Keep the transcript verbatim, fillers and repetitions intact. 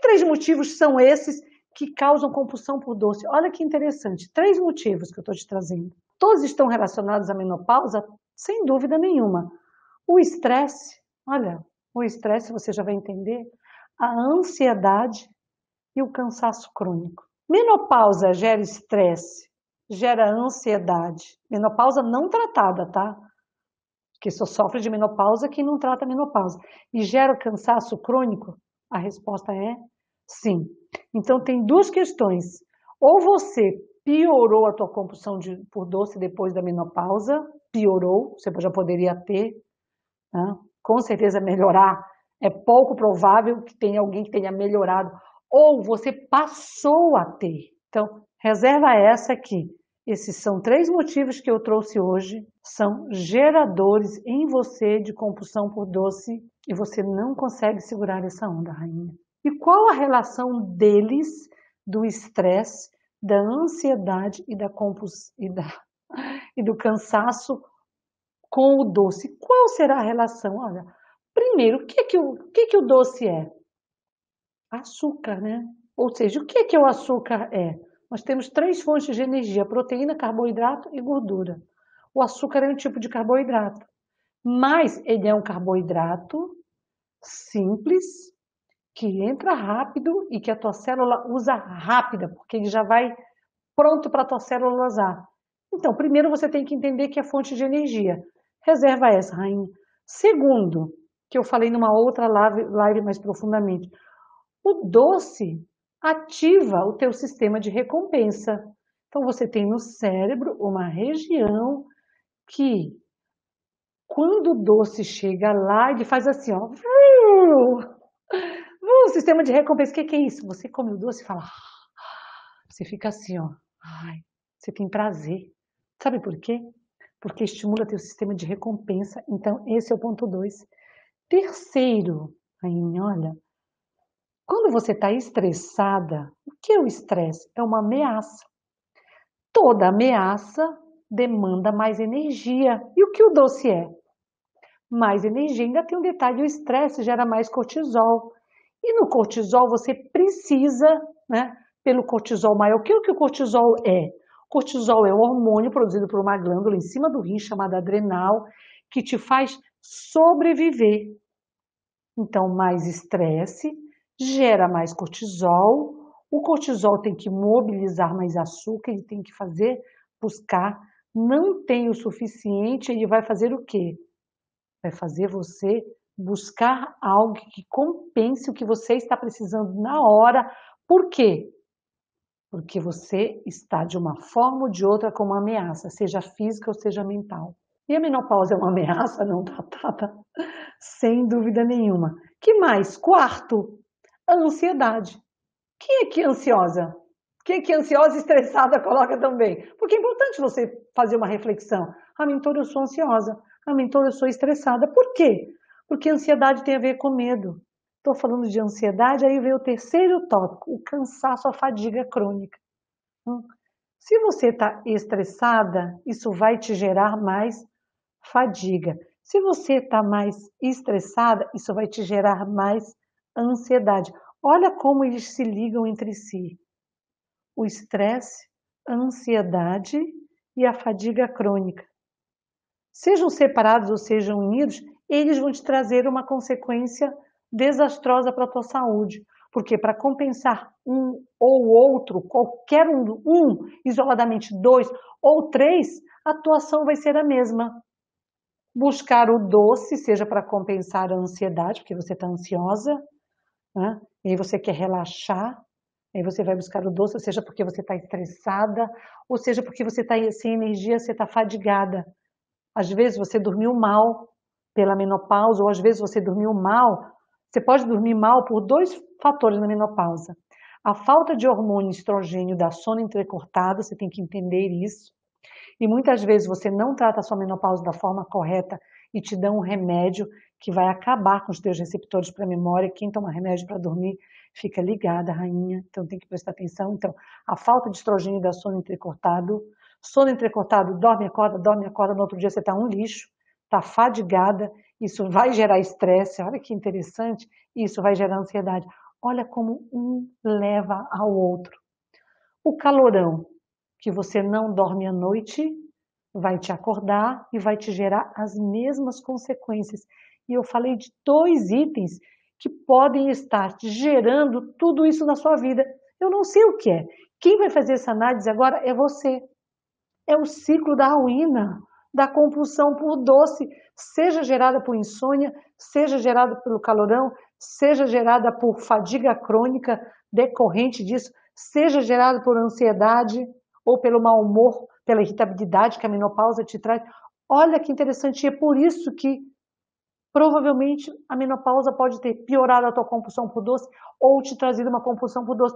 três motivos são esses que causam compulsão por doce? Olha que interessante, três motivos que eu estou te trazendo. Todos estão relacionados à menopausa? Sem dúvida nenhuma. O estresse, olha, o estresse você já vai entender, a ansiedade e o cansaço crônico. Menopausa gera estresse, gera ansiedade. Menopausa não tratada, tá? Porque só sofre de menopausa quem não trata a menopausa. E gera cansaço crônico? A resposta é sim. Então tem duas questões. Ou você piorou a tua compulsão de, por doce depois da menopausa, piorou, você já poderia ter, né? Com certeza melhorar. É pouco provável que tenha alguém que tenha melhorado. Ou você passou a ter. Então, reserva essa aqui. Esses são três motivos que eu trouxe hoje. São geradores em você de compulsão por doce. E você não consegue segurar essa onda, rainha. E qual a relação deles, do estresse, da ansiedade e, da compuls... e, da... e do cansaço com o doce? Qual será a relação? Olha, primeiro, o que, que, o... O que, que o doce é? Açúcar, né? Ou seja, o que, que o açúcar é? Nós temos três fontes de energia, proteína, carboidrato e gordura. O açúcar é um tipo de carboidrato, mas ele é um carboidrato simples, que entra rápido e que a tua célula usa rápida, porque ele já vai pronto para a tua célula usar. Então, primeiro você tem que entender que é fonte de energia. Reserva essa, rainha. Segundo, que eu falei numa outra live, live mais profundamente, o doce ativa o teu sistema de recompensa. Então você tem no cérebro uma região que, quando o doce chega lá, ele faz assim, ó, o sistema de recompensa. O que é isso? Você come o doce e fala, você fica assim, ó, ai, você tem prazer. Sabe por quê? Porque estimula teu sistema de recompensa. Então esse é o ponto dois. Terceiro, aí, olha, quando você está estressada, o que é o estresse? É uma ameaça. Toda ameaça demanda mais energia. E o que o doce é? Mais energia. Ainda tem um detalhe, o estresse gera mais cortisol. E no cortisol você precisa, né, pelo cortisol maior. O que o cortisol é? O cortisol é um hormônio produzido por uma glândula em cima do rim chamada adrenal, que te faz sobreviver. Então, mais estresse gera mais cortisol, o cortisol tem que mobilizar mais açúcar, ele tem que fazer, buscar, não tem o suficiente, ele vai fazer o quê? Vai fazer você buscar algo que compense o que você está precisando na hora. Por quê? Porque você está de uma forma ou de outra com uma ameaça, seja física ou seja mental. E a menopausa é uma ameaça não tratada? Sem dúvida nenhuma. Que mais? Quarto, ansiedade. Quem é que é ansiosa? Quem é que é ansiosa e estressada coloca também? Porque é importante você fazer uma reflexão. Ah, mentora, eu sou ansiosa. Ah, mentora, eu sou estressada. Por quê? Porque ansiedade tem a ver com medo. Estou falando de ansiedade, aí vem o terceiro tópico, o cansaço, a fadiga crônica. Hum. Se você está estressada, isso vai te gerar mais fadiga. Se você está mais estressada, isso vai te gerar mais ansiedade. Olha como eles se ligam entre si. O estresse, a ansiedade e a fadiga crônica. Sejam separados ou sejam unidos, eles vão te trazer uma consequência desastrosa para a tua saúde. Porque para compensar um ou outro, qualquer um, um, isoladamente dois ou três, a tua ação vai ser a mesma. Buscar o doce, seja para compensar a ansiedade, porque você está ansiosa, né? E aí você quer relaxar, aí você vai buscar o doce, ou seja, porque você está estressada, ou seja, porque você está sem energia, você está fadigada. Às vezes você dormiu mal pela menopausa, ou às vezes você dormiu mal, você pode dormir mal por dois fatores na menopausa. A falta de hormônio estrogênio dá sono entrecortado, você tem que entender isso. E muitas vezes você não trata a sua menopausa da forma correta e te dá um remédio que vai acabar com os teus receptores para a memória. Quem toma remédio para dormir fica ligada, rainha. Então tem que prestar atenção. Então, a falta de estrogênio dá sono entrecortado. Sono entrecortado, dorme, acorda, dorme, acorda. No outro dia você está um lixo, está fadigada. Isso vai gerar estresse. Olha que interessante. Isso vai gerar ansiedade. Olha como um leva ao outro. O calorão, que você não dorme à noite, vai te acordar e vai te gerar as mesmas consequências. E eu falei de dois itens que podem estar te gerando tudo isso na sua vida. Eu não sei o que é. Quem vai fazer essa análise agora é você. É o ciclo da ruína, da compulsão por doce, seja gerada por insônia, seja gerada pelo calorão, seja gerada por fadiga crônica decorrente disso, seja gerada por ansiedade ou pelo mau humor, pela irritabilidade que a menopausa te traz. Olha que interessante, é por isso que provavelmente a menopausa pode ter piorado a tua compulsão por doce ou te trazido uma compulsão por doce.